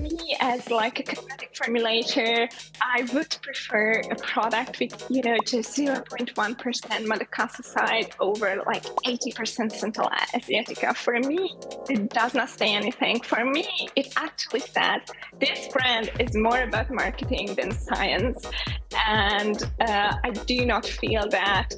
me as like a cosmetic formulator, I would prefer a product with, you know, just 0.1% Madecassoside over like 80% Centella Asiatica. For me, it does not say anything. For me, it actually says this brand is more about marketing than science. And I do not feel that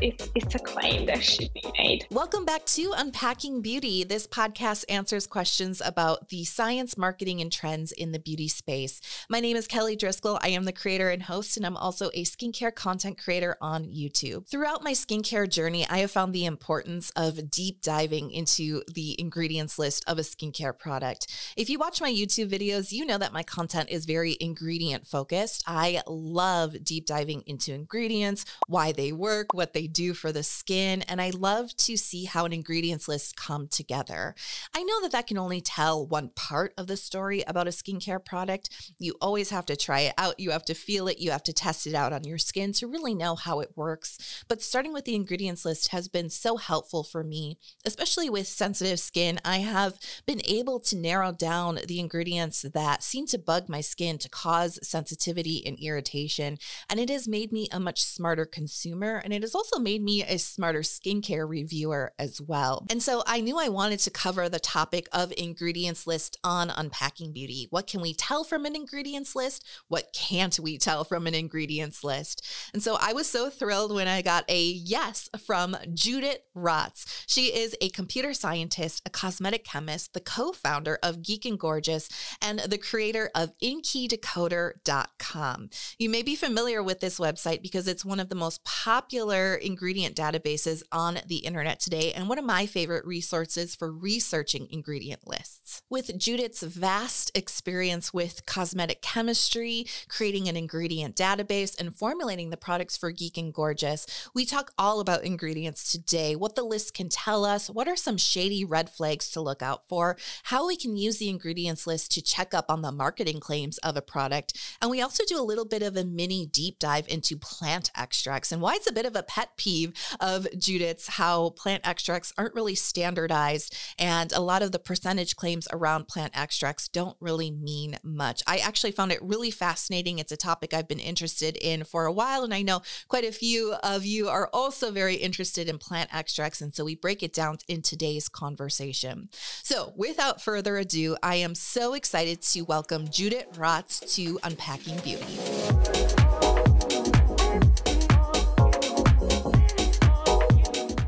it's a claim that should be made. Welcome back to Unpacking Beauty. This podcast answers questions about the science, marketing, and trends in the beauty space. My name is Kelly Driscoll. I am the creator and host, and I'm also a skincare content creator on YouTube. Throughout my skincare journey, I have found the importance of deep diving into the ingredients list of a skincare product. If you watch my YouTube videos, you know that my content is very ingredient focused. I love deep diving into ingredients, why they work, what they do for the skin, and I love to see how an ingredients list come together. I know that that can only tell one part of the story about a skincare product. You always have to try it out. You have to feel it. You have to test it out on your skin to really know how it works. But starting with the ingredients list has been so helpful for me, especially with sensitive skin. I have been able to narrow down the ingredients that seem to bug my skin to cause sensitivity and irritation, and it has made me a much smarter consumer, and it has also made me a smarter skincare reviewer as well. And so I knew I wanted to cover the topic of ingredients list on Unpacking Beauty. What can we tell from an ingredients list? What can't we tell from an ingredients list? And so I was so thrilled when I got a yes from Judit Rácz. She is a computer scientist, a cosmetic chemist, the co-founder of Geek and Gorgeous, and the creator of INCIDecoder.com. You may be familiar with this website because it's one of the most popular ingredient databases on the internet today, and one of my favorite resources for researching ingredient lists. With Judit's vast experience with cosmetic chemistry, creating an ingredient database, and formulating the products for Geek and Gorgeous, we talk all about ingredients today, what the list can tell us, what are some shady red flags to look out for, how we can use the ingredients list to check up on the marketing claims of a product, and we also do a little bit of a mini deep dive into plant extracts and why it's a bit of a pet peeve of Judit's, how plant extracts aren't really standardized, and a lot of the percentage claims around plant extracts don't really mean much. I actually found it really fascinating. It's a topic I've been interested in for a while, and I know quite a few of you are also very interested in plant extracts, and so we break it down in today's conversation. So without further ado, I am so excited to welcome Judit Rácz to Unpacking Beauty.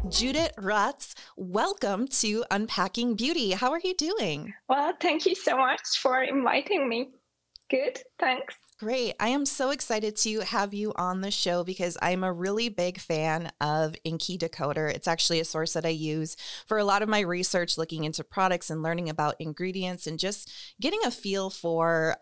Judit Rácz, welcome to Unpacking Beauty. How are you doing? Well, thank you so much for inviting me. Good, thanks. Great. I am so excited to have you on the show because I'm a really big fan of INCIDecoder. It's actually a source that I use for a lot of my research, looking into products and learning about ingredients and just getting a feel for,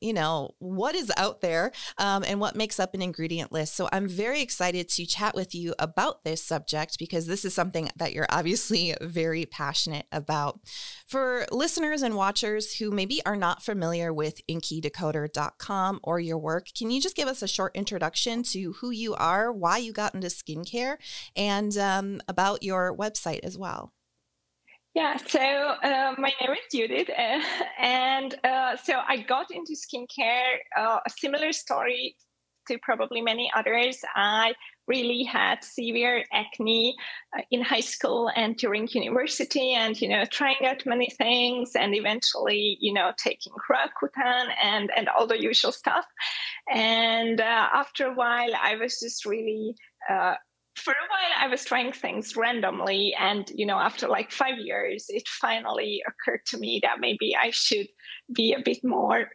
you know, what is out there and what makes up an ingredient list. So I'm very excited to chat with you about this subject because this is something that you're obviously very passionate about. For listeners and watchers who maybe are not familiar with INCIDecoder.com, or your work, can you just give us a short introduction to who you are, why you got into skincare, and about your website as well? Yeah, so my name is Judit, and so I got into skincare, a similar story to probably many others. I really had severe acne in high school and during university, and, you know, trying out many things and eventually, you know, taking Roaccutane and all the usual stuff. And after a while, I was just really, for a while, I was trying things randomly. And, you know, after like 5 years, it finally occurred to me that maybe I should be a bit more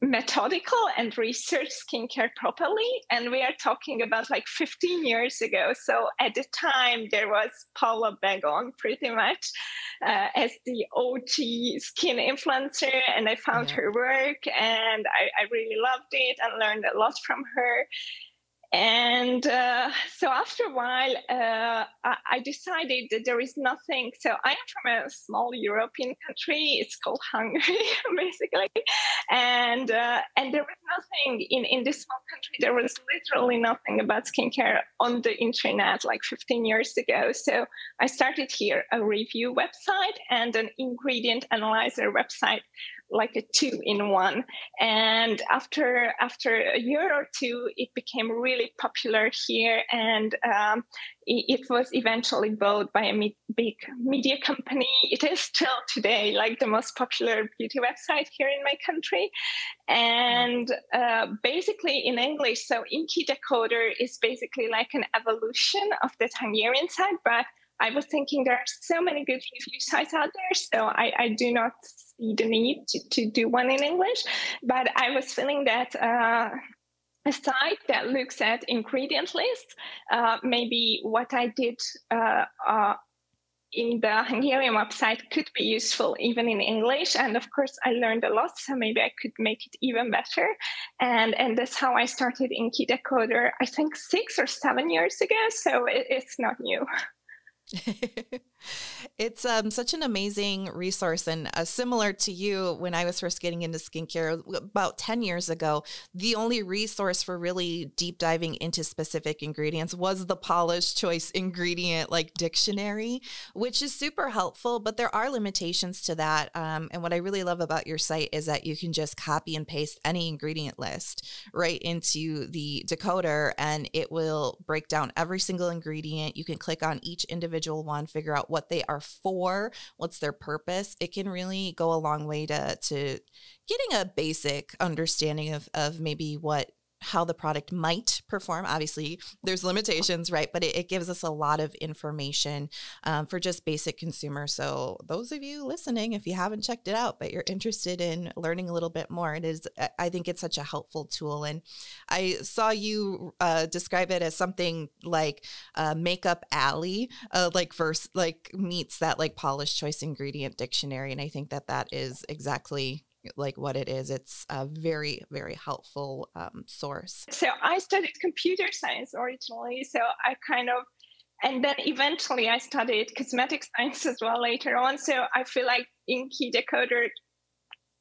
methodical and research skincare properly. And we are talking about like 15 years ago. So at the time, there was Paula Begoun pretty much as the OG skin influencer. And I found her work, and I really loved it and learned a lot from her. And so after a while, I decided that there is nothing. So I am from a small European country. It's called Hungary, basically. And there was nothing in this small country. There was literally nothing about skincare on the internet like 15 years ago. So I started here a review website and an ingredient analyzer website like a two-in-one. And after a year or two, it became really popular here, and it was eventually bought by a big media company. It is still today like the most popular beauty website here in my country. And basically in English, so INCIDecoder is basically like an evolution of the Hungarian side, but I was thinking there are so many good review sites out there, so I do not see the need to do one in English. But I was feeling that a site that looks at ingredient lists, maybe what I did in the Hungarian website could be useful even in English. And of course, I learned a lot, so maybe I could make it even better. And that's how I started INCIDecoder, I think 6 or 7 years ago, so it's not new. It's such an amazing resource, and similar to you, when I was first getting into skincare about 10 years ago, the only resource for really deep diving into specific ingredients was the Paula's Choice ingredient like dictionary, which is super helpful, but there are limitations to that. And what I really love about your site is that you can just copy and paste any ingredient list right into the decoder, and it will break down every single ingredient. You can click on each individual one, figure out what they are for, what's their purpose. It can really go a long way to getting a basic understanding of maybe how the product might perform. Obviously there's limitations, right? But it gives us a lot of information for just basic consumers. So those of you listening, if you haven't checked it out, but you're interested in learning a little bit more, it is, I think it's such a helpful tool. And I saw you describe it as something like Makeup Alley, like meets that like Paula's Choice ingredient dictionary. And I think that is exactly like what it is. It's a very, very helpful source. So I studied computer science originally. So I and then eventually I studied cosmetic science as well later on. So I feel like INCIDecoder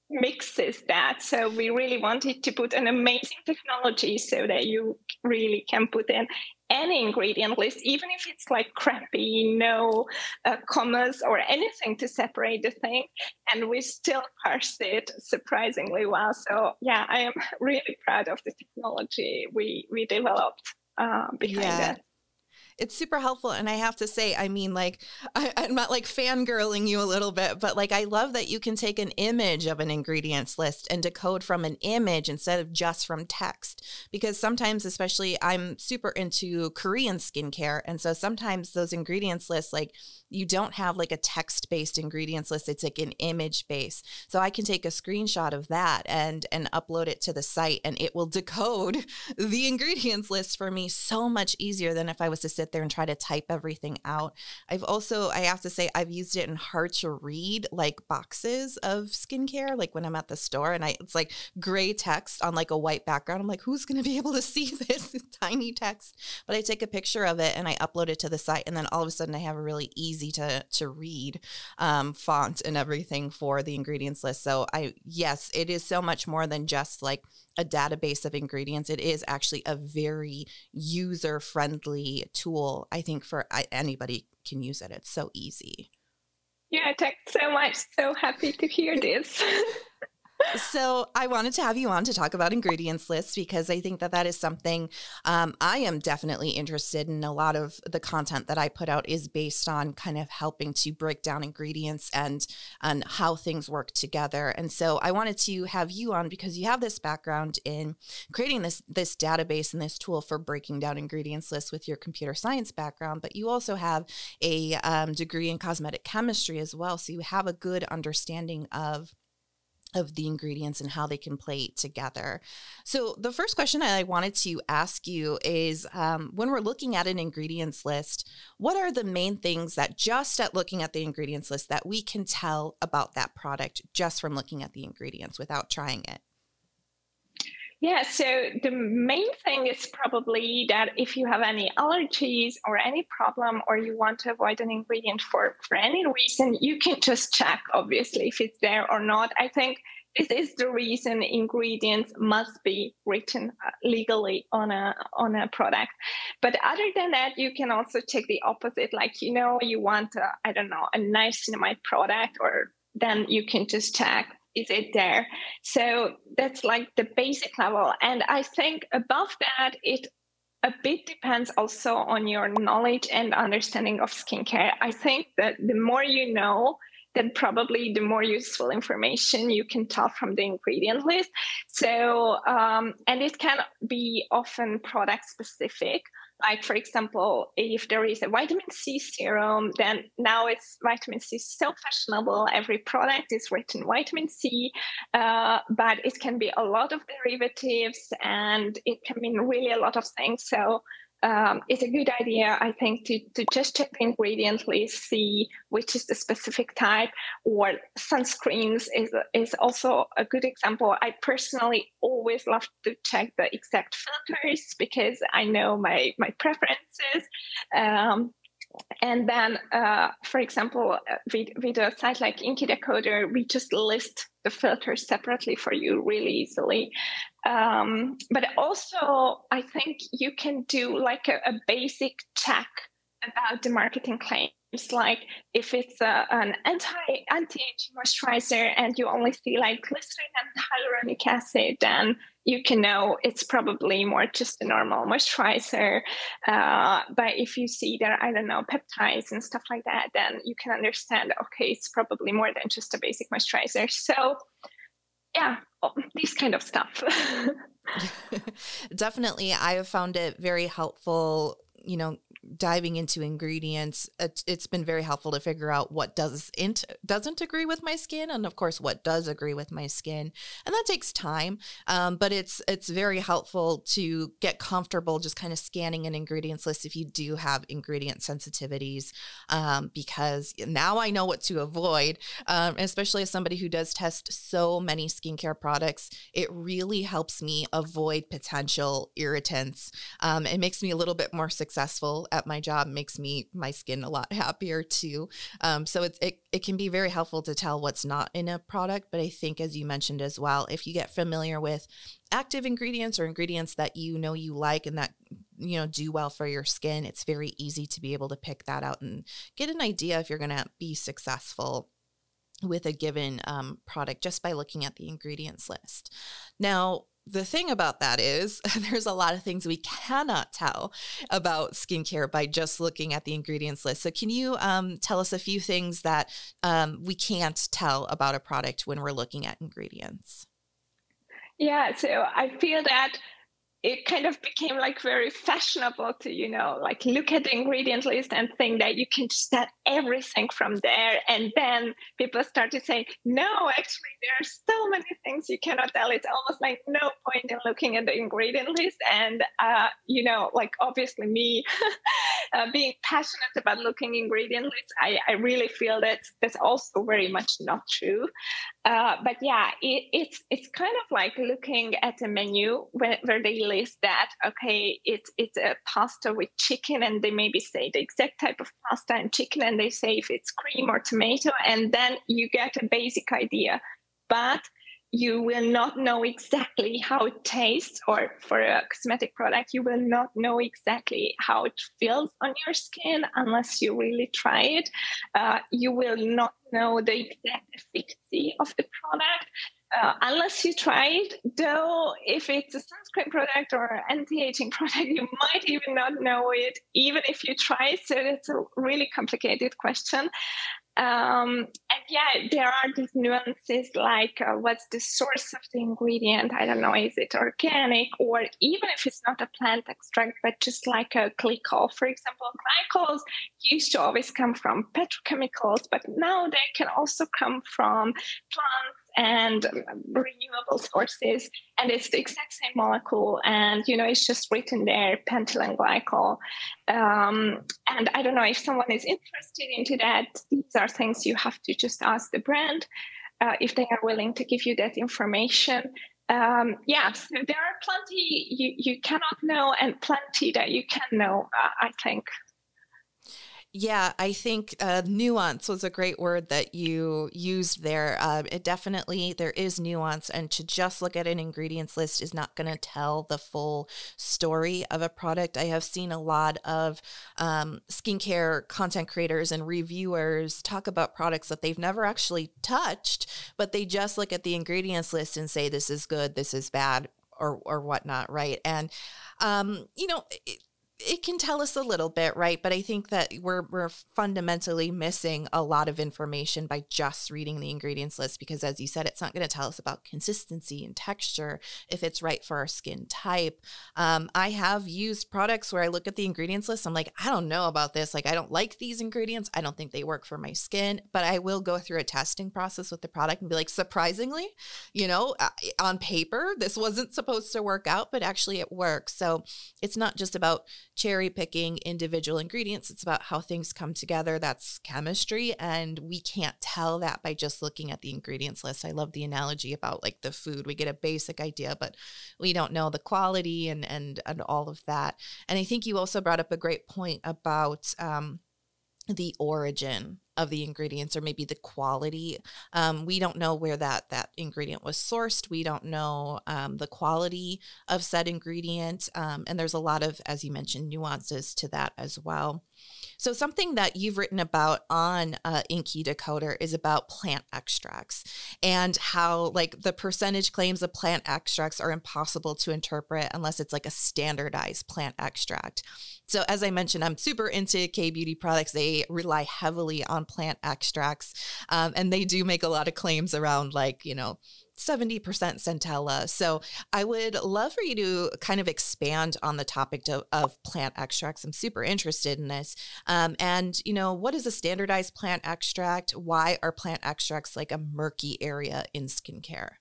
mixes that. So we really wanted to put an amazing technology so that you really can put in any ingredient list, even if it's like crappy, no commas or anything to separate the thing, and we still parse it surprisingly well. So yeah, I am really proud of the technology we developed behind that. It's super helpful. And I have to say, I mean, like, I'm not like fangirling you a little bit, but like, I love that you can take an image of an ingredients list and decode from an image instead of just from text. Because sometimes, especially I'm super into Korean skincare. And so sometimes those ingredients lists, like you don't have like a text-based ingredients list. It's like an image base. So I can take a screenshot of that and upload it to the site, and it will decode the ingredients list for me so much easier than if I was to sit there and try to type everything out. I have to say, I've used it in hard to read like boxes of skincare, like when I'm at the store and it's like gray text on like a white background. I'm like, who's going to be able to see this tiny text? But I take a picture of it and I upload it to the site, and then all of a sudden I have a really easy to read font and everything for the ingredients list. So yes, it is so much more than just like a database of ingredients. It is actually a very user-friendly tool, I think, for anybody can use it. It's so easy. Yeah, thanks so much. So happy to hear this. So I wanted to have you on to talk about ingredients lists, because I think that is something I am definitely interested in. A lot of the content that I put out is based on kind of helping to break down ingredients and how things work together. And so I wanted to have you on because you have this background in creating this database and this tool for breaking down ingredients lists with your computer science background, but you also have a degree in cosmetic chemistry as well. So you have a good understanding of the ingredients and how they can play together. So the first question I wanted to ask you is, when we're looking at an ingredients list, what are the main things that just at looking at the ingredients list that we can tell about that product just from looking at the ingredients without trying it? Yeah, so the main thing is probably that if you have any allergies or any problem, or you want to avoid an ingredient for any reason, you can just check, obviously, if it's there or not. I think this is the reason ingredients must be written legally on a product. But other than that, you can also check the opposite. Like, you want, I don't know, a niacinamide product, or then you can just check is it there? So that's like the basic level. And I think above that, it a bit depends also on your knowledge and understanding of skincare. I think that the more you know, then probably the more useful information you can tell from the ingredient list. So, and it can be often product specific. Like, for example, if there is a vitamin C serum, then now it's vitamin C is so fashionable. Every product is written vitamin C, but it can be a lot of derivatives and it can mean really a lot of things. So it's a good idea, I think, to just check the ingredient list, see which is the specific type. Or sunscreens is also a good example. I personally always love to check the exact filters because I know my preferences. And then, for example, with a site like INCIDecoder, we just list the filters separately for you really easily. But also, I think you can do like a basic check about the marketing claims. Like if it's an anti-aging moisturizer and you only see like glycerin and hyaluronic acid, then you can know it's probably more just a normal moisturizer. But if you see there, I don't know, peptides and stuff like that, then you can understand, okay, it's probably more than just a basic moisturizer. So yeah, these kind of stuff. Definitely. I have found it very helpful, you know, diving into ingredients. It's been very helpful to figure out what doesn't agree with my skin, and of course what does agree with my skin, and that takes time, but it's very helpful to get comfortable just kind of scanning an ingredients list if you do have ingredient sensitivities, because now I know what to avoid, especially as somebody who does test so many skincare products. It really helps me avoid potential irritants. It makes me a little bit more successful at my job, makes my skin a lot happier too. So it can be very helpful to tell what's not in a product. But I think, as you mentioned as well, if you get familiar with active ingredients or ingredients that you know you like and that you know do well for your skin, it's very easy to be able to pick that out and get an idea if you're going to be successful with a given product just by looking at the ingredients list. Now, the thing about that is there's a lot of things we cannot tell about skincare by just looking at the ingredients list. So can you tell us a few things that we can't tell about a product when we're looking at ingredients? Yeah, so I feel that it kind of became like very fashionable to, you know, like look at the ingredient list and think that you can just add everything from there. And then people started saying, no, actually, there are so many things you cannot tell. It's almost like no point in looking at the ingredient list. And, you know, like obviously me being passionate about looking ingredient lists, I really feel that that's also very much not true. But yeah, it's kind of like looking at a menu where they list that, okay, it's a pasta with chicken, and they maybe say the exact type of pasta and chicken, and they say if it's cream or tomato, and then you get a basic idea, but you will not know exactly how it tastes, or for a cosmetic product, you will not know exactly how it feels on your skin unless you really try it. You will not know the exact efficacy of the product. Unless you try it, though, if it's a sunscreen product or an anti-aging product, you might even not know it, even if you try it. So it's a really complicated question. And yeah, there are these nuances like what's the source of the ingredient? I don't know, is it organic? Or even if it's not a plant extract, but just like a glycol, for example, glycols used to always come from petrochemicals, but now they can also come from plants and renewable sources, and it's the exact same molecule, and you know it's just written there, pentylene glycol. And I don't know if someone is interested into that. These are things you have to just ask the brand if they are willing to give you that information. Yeah, so there are plenty you cannot know and plenty that you can know, I think. Yeah, I think nuance was a great word that you used there. It definitely, there is nuance, and to just look at an ingredients list is not going to tell the full story of a product. I have seen a lot of skincare content creators and reviewers talk about products that they've never actually touched, but they just look at the ingredients list and say, this is good, this is bad, or whatnot, right? And, you know, it can tell us a little bit, right? But I think that we're fundamentally missing a lot of information by just reading the ingredients list, because as you said, it's not going to tell us about consistency and texture, if it's right for our skin type. I have used products where I look at the ingredients list, I'm like, I don't know about this. Like, I don't like these ingredients. I don't think they work for my skin, but I will go through a testing process with the product and be like, surprisingly, you know, on paper, this wasn't supposed to work out, but actually it works. So it's not just about cherry picking individual ingredients. It's about how things come together. That's chemistry. And we can't tell that by just looking at the ingredients list. I love the analogy about like the food. We get a basic idea, but we don't know the quality and all of that. And I think you also brought up a great point about the origin of the ingredients, or maybe the quality. We don't know where that ingredient was sourced. We don't know the quality of said ingredient. And there's a lot of, as you mentioned, nuances to that as well. So something that you've written about on INCIdecoder is about plant extracts and how like the percentage claims of plant extracts are impossible to interpret unless it's like a standardized plant extract. So as I mentioned, I'm super into K-beauty products. They rely heavily on plant extracts, and they do make a lot of claims around like, you know, 70% Centella. So I would love for you to kind of expand on the topic of plant extracts. I'm super interested in this. And, you know, what is a standardized plant extract? Why are plant extracts like a murky area in skincare?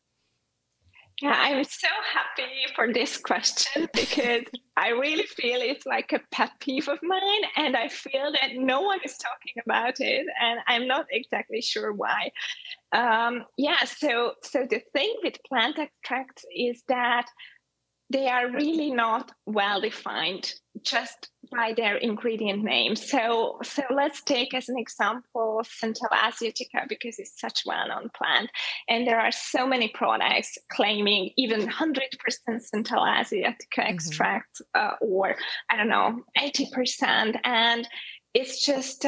Yeah, I'm so happy for this question because I really feel it's like a pet peeve of mine, and I feel that no one is talking about it, and I'm not exactly sure why. So the thing with plant extracts is that they are really not well defined just by their ingredient name. So let's take as an example Centella Asiatica, because it's such a well-known plant, and there are so many products claiming even 100% Centella Asiatica extract, or I don't know, 80%, and it's just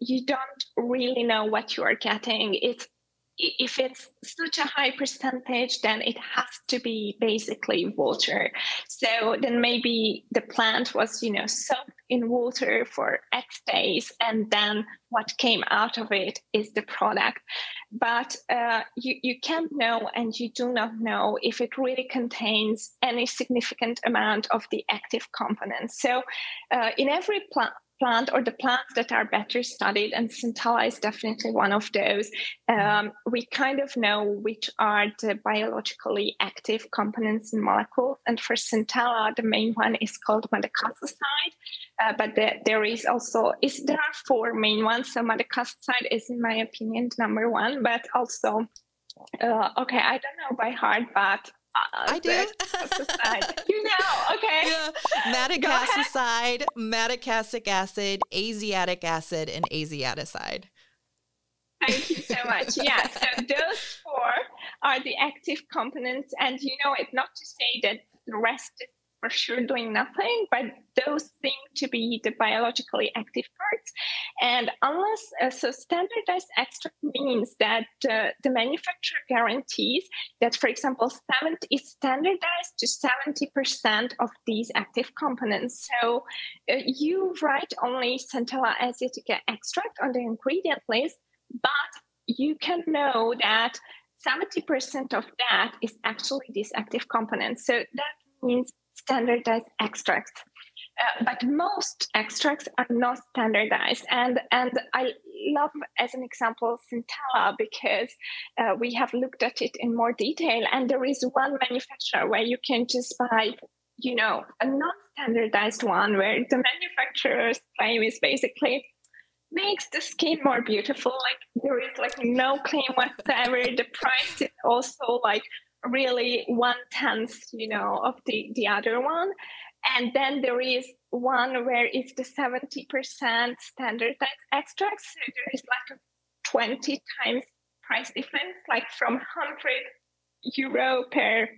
you don't really know what you are getting. If it's such a high percentage, then it has to be basically water. So then maybe the plant was, you know, soaked in water for X days, and then what came out of it is the product. But you can't know, and you do not know if it really contains any significant amount of the active components. So in every plant or the plants that are better studied, and Centella is definitely one of those, we kind of know which are the biologically active components and molecules. And for Centella, the main one is called Madecassoside, but there are four main ones. So Madecassoside is, in my opinion, number one, but also, okay, I don't know by heart, but I do. You know, okay. Yeah. Madecassoside, Madecassic acid, Asiatic acid, and Asiaticoside. Thank you so much. Yeah, so those four are the active components. And you know, it's not to say that the rest is for sure doing nothing, but those seem to be the biologically active parts. And unless, so standardized extract means that the manufacturer guarantees that, for example, it's standardized to 70% of these active components. So you write only Centella Asiatica extract on the ingredient list, but you can know that 70% of that is actually these active components. So that means standardized extracts. But most extracts are not standardized. And I love, as an example, Centella, because we have looked at it in more detail. And there is one manufacturer where you can just buy, you know, a non-standardized one where the manufacturer's claim is basically makes the skin more beautiful. Like there is like no claim whatsoever. The price is also like really 1/10, you know, of the other one. And then there is one where it's the 70% standardized extract. So there is like a 20 times price difference, like from 100 euro per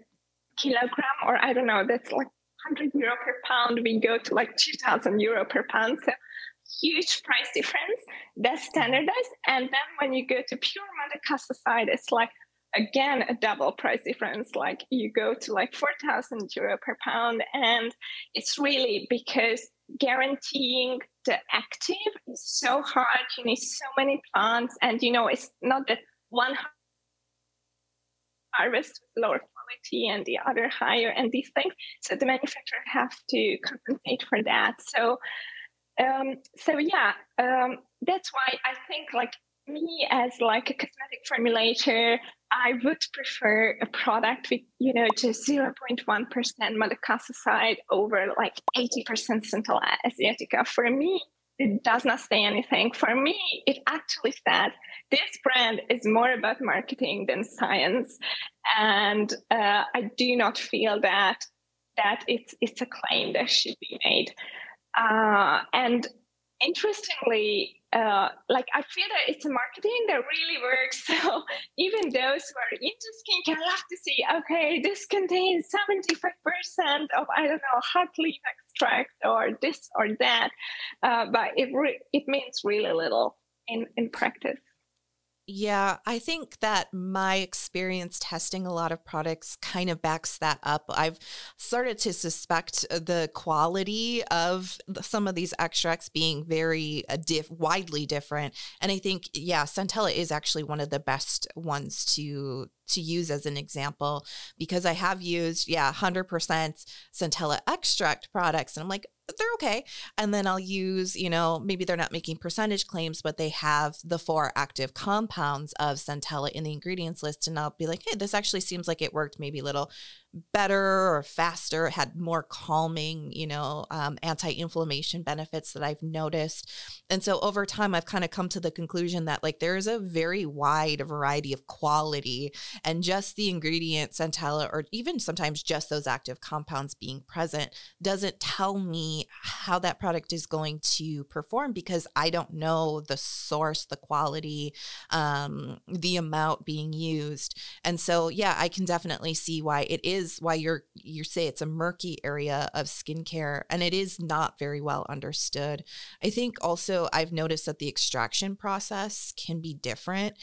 kilogram, or I don't know, that's like 100 euro per pound. We go to like 2,000 euro per pound. So huge price difference. That's standardized. And then when you go to pure Madecassoside, it's like, again, a double price difference. Like you go to like 4,000 euro per pound. And it's really because guaranteeing the active is so hard. You need so many plants. And, you know, it's not that one harvest with lower quality and the other higher and these things. So the manufacturer have to compensate for that. So, that's why I think like me as like a cosmetic formulator, I would prefer a product with, you know, just 0.1% Madecassoside over like 80% Centella Asiatica. For me, it does not say anything. For me, it actually said this brand is more about marketing than science. And I do not feel that it's a claim that should be made. And interestingly, I feel that it's a marketing that really works. So even those who are into skincare love to see, okay, this contains 75% of, I don't know, hot leaf extract or this or that. But it means really little in practice. Yeah, I think that my experience testing a lot of products kind of backs that up. I've started to suspect the quality of some of these extracts being very widely different. And I think, yeah, Centella is actually one of the best ones to use as an example, because I have used, 100% Centella extract products. And I'm like, they're okay. And then I'll use, you know, maybe they're not making percentage claims, but they have the 4 active compounds of Centella in the ingredients list. And I'll be like, hey, this actually seems like it worked maybe a little better or faster. It had more calming, you know, anti-inflammation benefits that I've noticed. And so over time, I've kind of come to the conclusion that like there is a very wide variety of quality, and just the ingredient Centella, or even sometimes just those active compounds being present, doesn't tell me how that product is going to perform, because I don't know the source, the quality, the amount being used. And so, yeah, I can definitely see why it is, why you say it's a murky area of skincare, and it is not very well understood. I think also I've noticed that the extraction process can be different.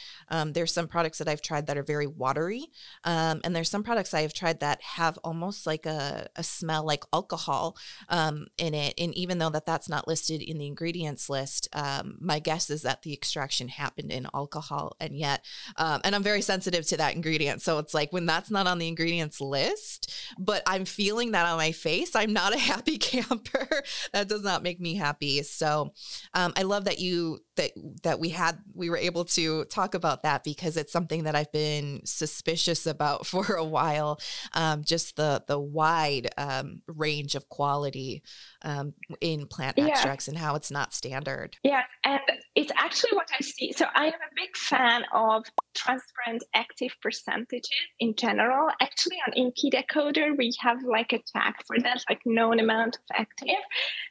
There's some products that I've tried that are very watery. And there's some products I have tried that have almost like a smell like alcohol in it. And even though that's not listed in the ingredients list, my guess is that the extraction happened in alcohol. And yet, and I'm very sensitive to that ingredient. So it's like when that's not on the ingredients list, but I'm feeling that on my face, I'm not a happy camper. That does not make me happy. So I love that we were able to talk about that, because it's something that I've been suspicious about for a while. Just the wide range of quality in plant extracts and how it's not standard. Yeah, and it's actually what I see. So I am a big fan of transparent active percentages in general. Actually on INCIDecoder, we have like a tag for that, like known amount of active.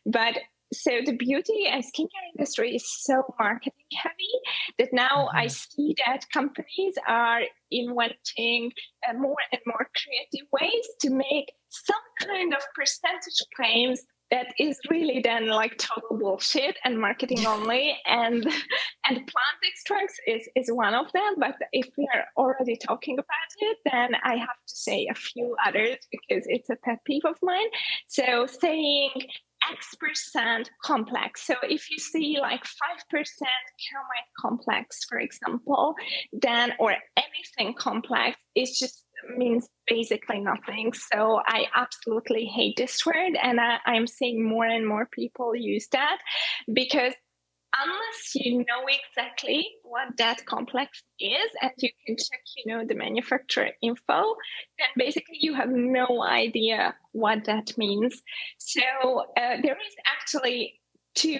But so the beauty and skincare industry is so marketing heavy that now I see that companies are inventing more and more creative ways to make some kind of percentage claims that is really then like total bullshit and marketing only. And plant extracts is one of them. But if we are already talking about it, then I have to say a few others, because it's a pet peeve of mine. So saying X% complex. So if you see like 5% ceramide complex, for example, then, or anything complex, it just means basically nothing. So I absolutely hate this word. And I'm seeing more and more people use that, because unless you know exactly what that complex is, and you can check, you know, the manufacturer info, then basically you have no idea what that means. So there is actually 2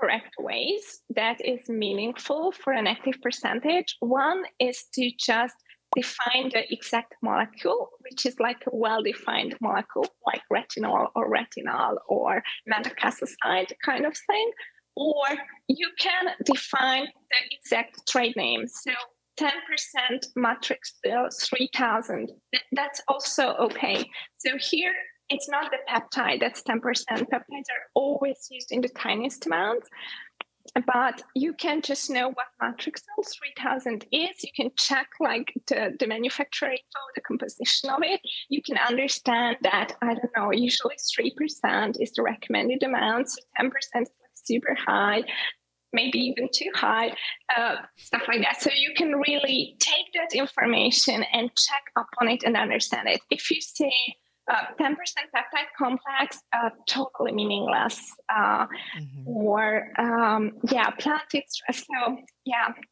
correct ways that is meaningful for an active percentage. One is to just define the exact molecule, which is like a well-defined molecule, like retinol or retinal or madecassoside kind of thing, or you can define the exact trade name. So 10% Matrixyl 3000, that's also okay. So here, it's not the peptide, that's 10%. Peptides are always used in the tiniest amounts, but you can just know what Matrixyl 3000 is. You can check like the manufacturer info, the composition of it. You can understand that, I don't know, usually 3% is the recommended amount, so 10% is like super high, maybe even too high, stuff like that. So you can really take that information and check up on it and understand it. If you say 10% peptide complex, totally meaningless, or planted, so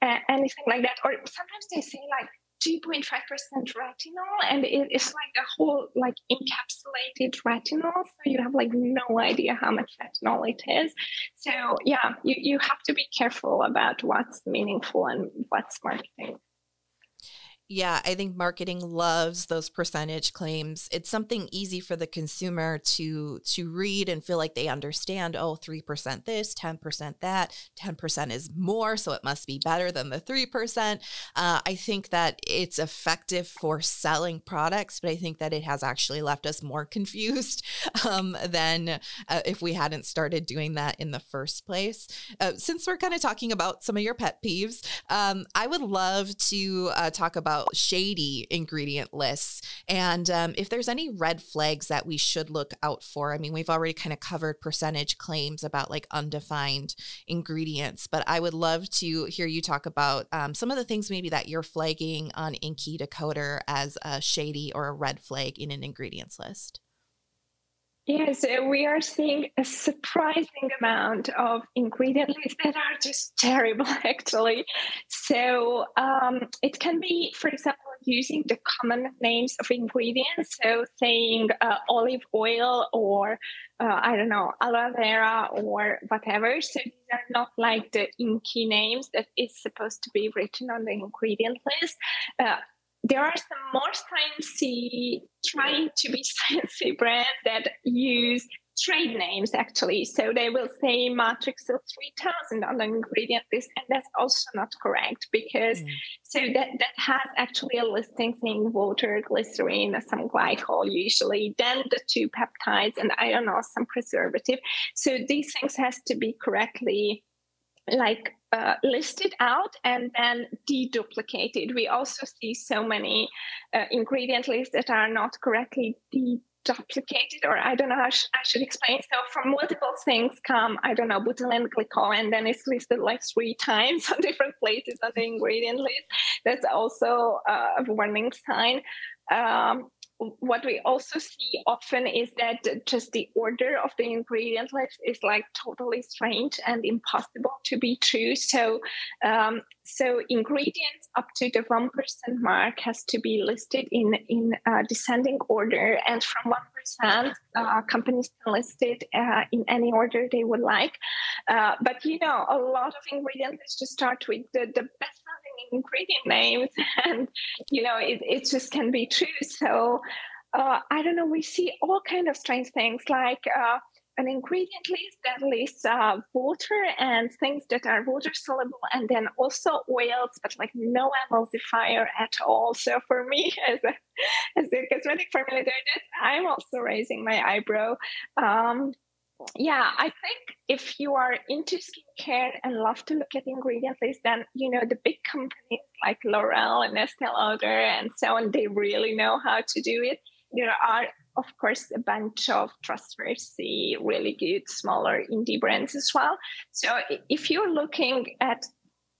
anything like that. Or sometimes they say like 2.5% retinol, and it's like a whole like encapsulated retinol, so you have like no idea how much retinol it is. So yeah, you have to be careful about what's meaningful and what's marketing. Yeah, I think marketing loves those percentage claims. It's something easy for the consumer to read and feel like they understand, oh, 3% this, 10% that, 10% is more, so it must be better than the 3%. I think that it's effective for selling products, but I think that it has actually left us more confused than if we hadn't started doing that in the first place. Since we're kind of talking about some of your pet peeves, I would love to talk about shady ingredient lists and if there's any red flags that we should look out for. I mean, we've already kind of covered percentage claims about like undefined ingredients, but I would love to hear you talk about some of the things maybe that you're flagging on INCIdecoder as a shady or a red flag in an ingredients list. Yes, we are seeing a surprising amount of ingredient lists that are just terrible, actually. So it can be, for example, using the common names of ingredients. So saying olive oil or, I don't know, aloe vera or whatever. So these are not like the inky names that is supposed to be written on the ingredient list. There are some more sciencey, trying to be sciencey brands that use trade names, actually. So they will say Matrixyl 3000 on the ingredient list, and that's also not correct because so that has actually a listing saying water, glycerine, some glycol usually, then the two peptides, and I don't know, some preservative. So these things has to be correctly like listed out and then deduplicated. We also see so many ingredient lists that are not correctly deduplicated, or I don't know how I should explain. So from multiple things come, I don't know, butylene glycol, and then it's listed like 3 times on different places on the ingredient list. That's also a warning sign. What we also see often is that just the order of the ingredient list is like totally strange and impossible to be true. So, so ingredients up to the 1% mark has to be listed in descending order, and from 1%, companies can list it in any order they would like. But you know, a lot of ingredient lists just start with the best ingredient names, and you know it just can be true. So I don't know, we see all kind of strange things like an ingredient list that lists water and things that are water soluble, and then also oils, but like no emulsifier at all. So for me, as a cosmetic formulator, I'm also raising my eyebrow. Yeah, I think if you are into skincare and love to look at ingredient lists, then, you know, the big companies like L'Oreal and Estée Lauder and so on, they really know how to do it. There are, of course, a bunch of trustworthy, really good, smaller indie brands as well. So if you're looking at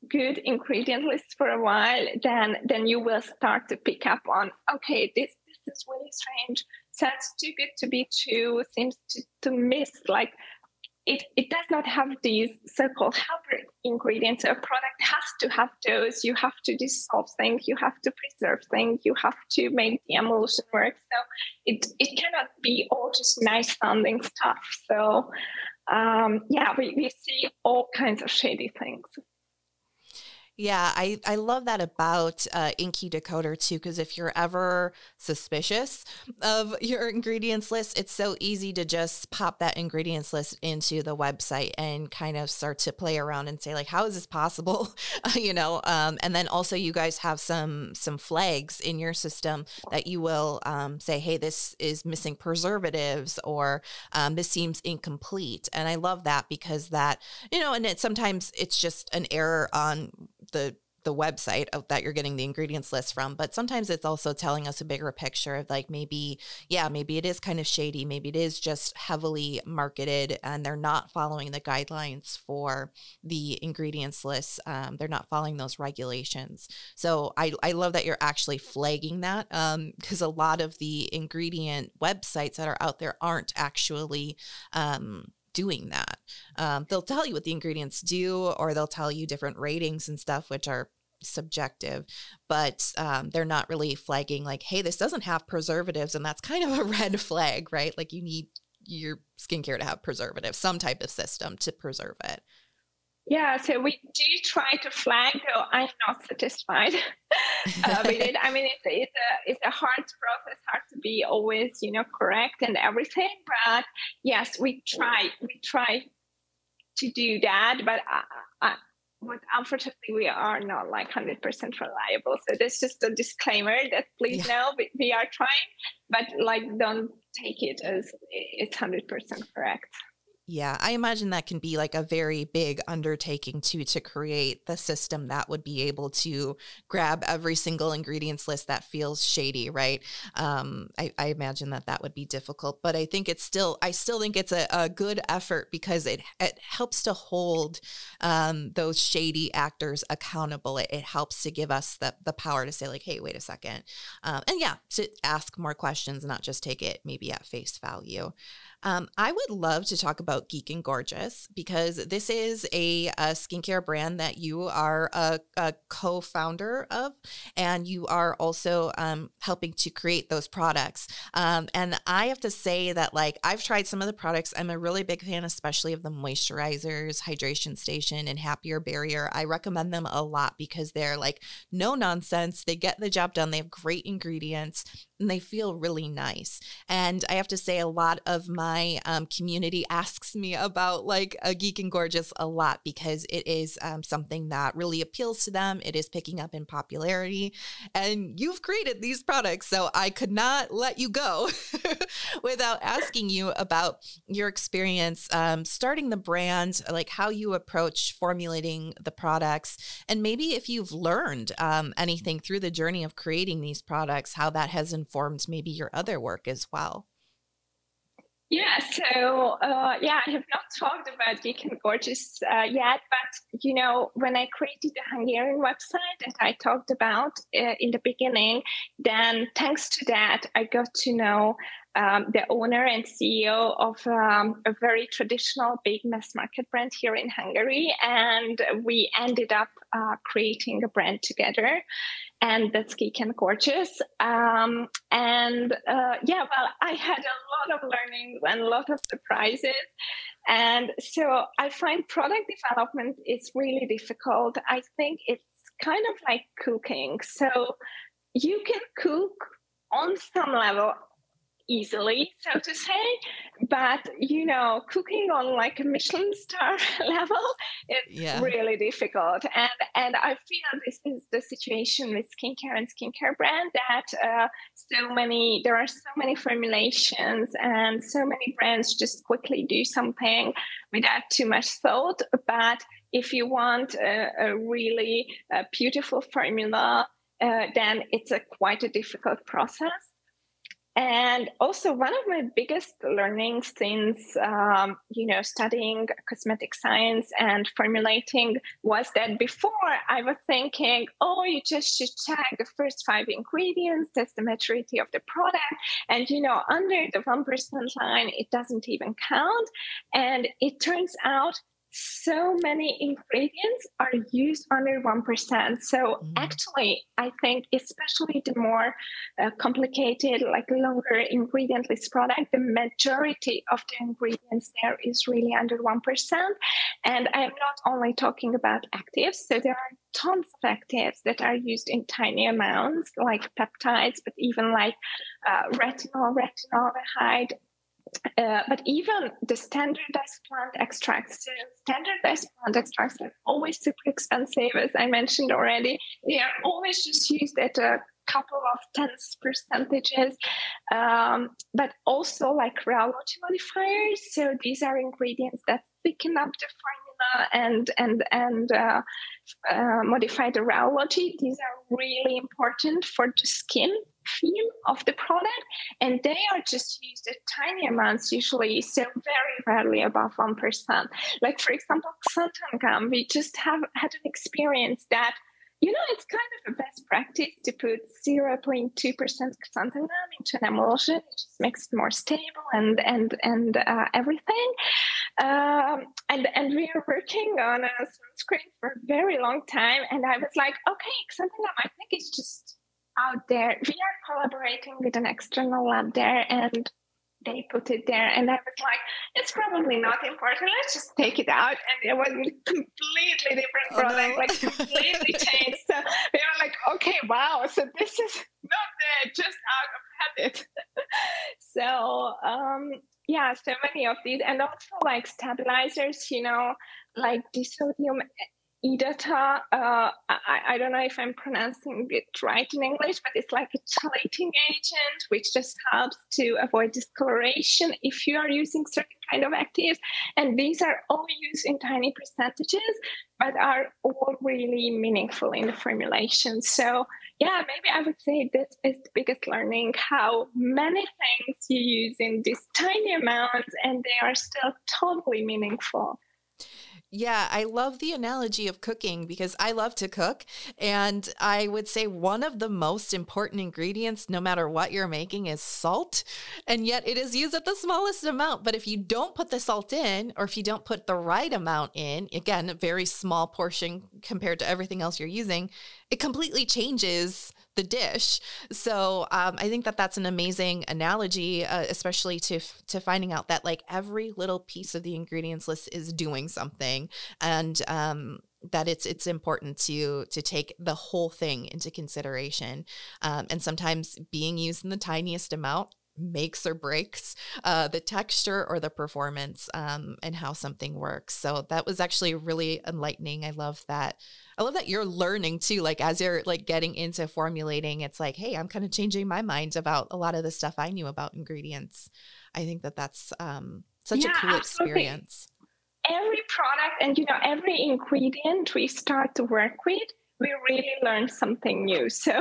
good ingredient lists for a while, then you will start to pick up on, okay, this is really strange. Sounds too good to be true, seems to miss, like it does not have these so-called helper ingredients. A product has to have those. You have to dissolve things, you have to preserve things, you have to make the emulsion work. So it cannot be all just nice sounding stuff. So yeah, we see all kinds of shady things. Yeah, I love that about INCIdecoder too, because if you're ever suspicious of your ingredients list, it's so easy to just pop that ingredients list into the website and kind of start to play around and say, like, how is this possible? And then also you guys have some flags in your system that you will say, hey, this is missing preservatives, or this seems incomplete. And I love that because that, and sometimes it's just an error on the website that you're getting the ingredients list from, but sometimes it's also telling us a bigger picture of like, maybe it is kind of shady. Maybe it is just heavily marketed and they're not following the guidelines for the ingredients list. They're not following those regulations. So I love that you're actually flagging that, because a lot of the ingredient websites that are out there aren't actually doing that. They'll tell you what the ingredients do, or they'll tell you different ratings and stuff, which are subjective, but they're not really flagging like, hey, this doesn't have preservatives, and that's kind of a red flag, right? Like, you need your skincare to have preservatives, some type of system to preserve it. Yeah, so we do try to flag, though I'm not satisfied with it. I mean, it's a hard process, hard to be always, correct and everything. But yes, we try to do that. But unfortunately, we are not like 100% reliable. So that's just a disclaimer that please know we are trying, but like don't take it as it's 100% correct. Yeah, I imagine that can be like a very big undertaking to create the system that would be able to grab every single ingredients list that feels shady, right? I imagine that would be difficult, but I think it's still, I think it's a good effort, because it helps to hold those shady actors accountable. It helps to give us the power to say like, hey, wait a second. And yeah, to ask more questions, not just take it maybe at face value. I would love to talk about Geek and Gorgeous, because this is a skincare brand that you are a co-founder of, and you are also helping to create those products. And I have to say that, like, I've tried some of the products. I'm a really big fan, especially of the moisturizers, Hydration Station, and Happier Barrier. I recommend them a lot because they're like no nonsense. They get the job done. They have great ingredients, and they feel really nice. And I have to say, a lot of my community asks me about like a Geek and Gorgeous a lot, because it is something that really appeals to them. It is picking up in popularity, and you've created these products. So I could not let you go without asking you about your experience starting the brand, like how you approach formulating the products, and maybe if you've learned anything through the journey of creating these products, how that has informed maybe your other work as well. Yeah, so I have not talked about Geek and Gorgeous yet, but when I created the Hungarian website that I talked about in the beginning, then thanks to that, I got to know the owner and CEO of a very traditional big mass market brand here in Hungary. And we ended up creating a brand together, and that's Geek and Gorgeous. I had a lot of learnings and a lot of surprises. And so I find product development is really difficult. I think it's kind of like cooking. So you can cook on some level easily, so to say, but cooking on like a Michelin star level, it's really difficult. And I feel this is the situation with skincare and skincare brand, that there are so many formulations, and so many brands just quickly do something without too much thought. But if you want a really beautiful formula, then it's quite a difficult process. And also, one of my biggest learnings since, studying cosmetic science and formulating was that before I was thinking, oh, you just should check the first 5 ingredients, that's the maturity of the product. And, under the 1% line, it doesn't even count. And it turns out so many ingredients are used under 1%. So actually, I think especially the more complicated, like longer ingredient list product, the majority of the ingredients there is really under 1%. And I'm not only talking about actives. So there are tons of actives that are used in tiny amounts, like peptides, but even like retinol, retinaldehyde, but even the standardized plant extracts. So standardized plant extracts are always super expensive, as I mentioned already. They are always just used at a couple of tenths percentages, but also like rheology modifiers. So these are ingredients that thicken up the formula and modify the rheology. These are really important for the skin feel of the product, and they are just used at tiny amounts usually, so very rarely above 1%. Like for example, xanthan gum, we just have had an experience that, you know, it's kind of a best practice to put 0.2% xanthan gum into an emulsion. It just makes it more stable and everything. And we were working on a sunscreen for a very long time, and I was like, okay, xanthan gum, I think it's just out there. We are collaborating with an external lab there, and they put it there, and I was like, it's probably not important, let's just take it out. And it was a completely different product, like completely changed. So we were like, okay, wow, so this is not there, just out of habit. So yeah, so many of these, and also like stabilizers, you know, like disodium edata, I don't know if I'm pronouncing it right in English, but it's like a chelating agent, which just helps to avoid discoloration if you are using certain kind of actives. And these are all used in tiny percentages, but are all really meaningful in the formulation. So yeah, maybe I would say this is the biggest learning, how many things you use in this tiny amount, and they are still totally meaningful. Yeah, I love the analogy of cooking because I love to cook. And I would say one of the most important ingredients, no matter what you're making, is salt. And yet it is used at the smallest amount. But if you don't put the salt in, or if you don't put the right amount in, again, a very small portion compared to everything else you're using, it completely changes the dish. So I think that that's an amazing analogy, especially to finding out that like every little piece of the ingredients list is doing something, and that it's important to take the whole thing into consideration. And sometimes being used in the tiniest amount makes or breaks the texture or the performance and how something works. So that was actually really enlightening. I love that. I love that you're learning too, like as you're like getting into formulating, it's like, hey, I'm kind of changing my mind about a lot of the stuff I knew about ingredients. I think that that's such a cool experience. Every product and, you know, every ingredient we start to work with, we really learn something new. So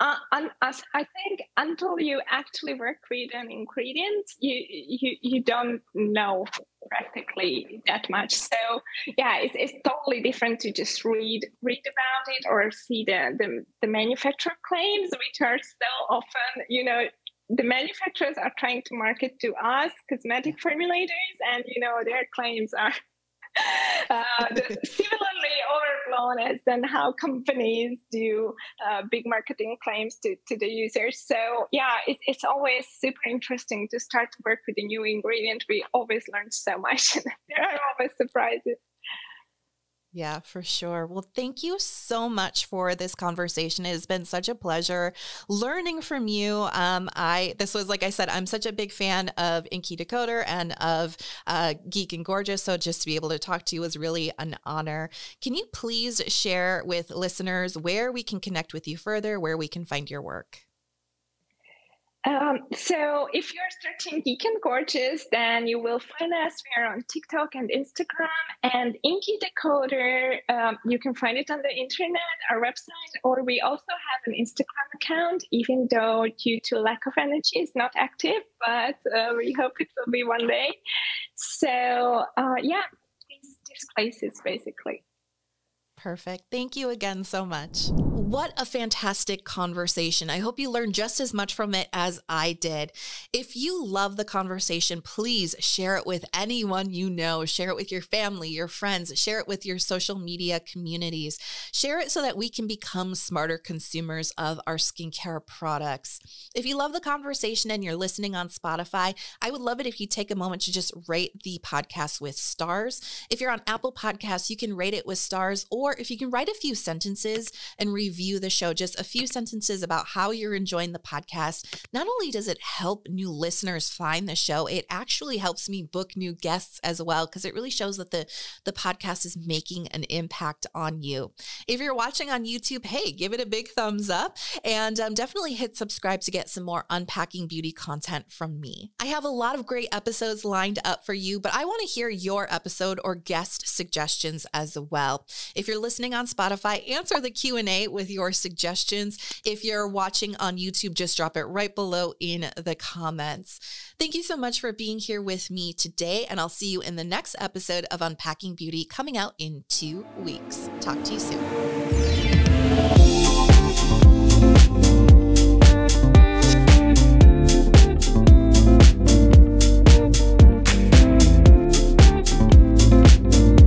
I think until you actually work with an ingredient, you don't know practically that much. So yeah, it's totally different to just read about it or see the manufacturer claims, which are so often, you know, the manufacturers are trying to market to us cosmetic formulators, and you know their claims are similarly overblown as then how companies do big marketing claims to the users. So yeah, it's always super interesting to start to work with a new ingredient. We always learn so much. There are always surprises. Yeah, for sure. Well, thank you so much for this conversation. It has been such a pleasure learning from you. This was, like I said, I'm such a big fan of INCIDecoder and of Geek and Gorgeous. So just to be able to talk to you was really an honor. Can you please share with listeners where we can connect with you further, where we can find your work? So if you're searching Geek and Gorgeous, then you will find us. We are on TikTok and Instagram, and INCIDecoder, you can find it on the internet, our website, or we also have an Instagram account, even though due to lack of energy it's not active, but we hope it will be one day. So yeah, these places basically. Perfect. Thank you again so much. What a fantastic conversation. I hope you learned just as much from it as I did. If you love the conversation, please share it with anyone you know. Share it with your family, your friends. Share it with your social media communities. Share it so that we can become smarter consumers of our skincare products. If you love the conversation and you're listening on Spotify, I would love it if you take a moment to just rate the podcast with stars. If you're on Apple Podcasts, you can rate it with stars, or if you can write a few sentences and review the show, just a few sentences about how you're enjoying the podcast. Not only does it help new listeners find the show, it actually helps me book new guests as well, because it really shows that the podcast is making an impact on you. If you're watching on YouTube, hey, give it a big thumbs up and definitely hit subscribe to get some more Unpacking Beauty content from me. I have a lot of great episodes lined up for you, but I want to hear your episode or guest suggestions as well. If you're listening on Spotify, answer the Q&A with your suggestions. If you're watching on YouTube, just drop it right below in the comments. Thank you so much for being here with me today, and I'll see you in the next episode of Unpacking Beauty coming out in 2 weeks. Talk to you soon.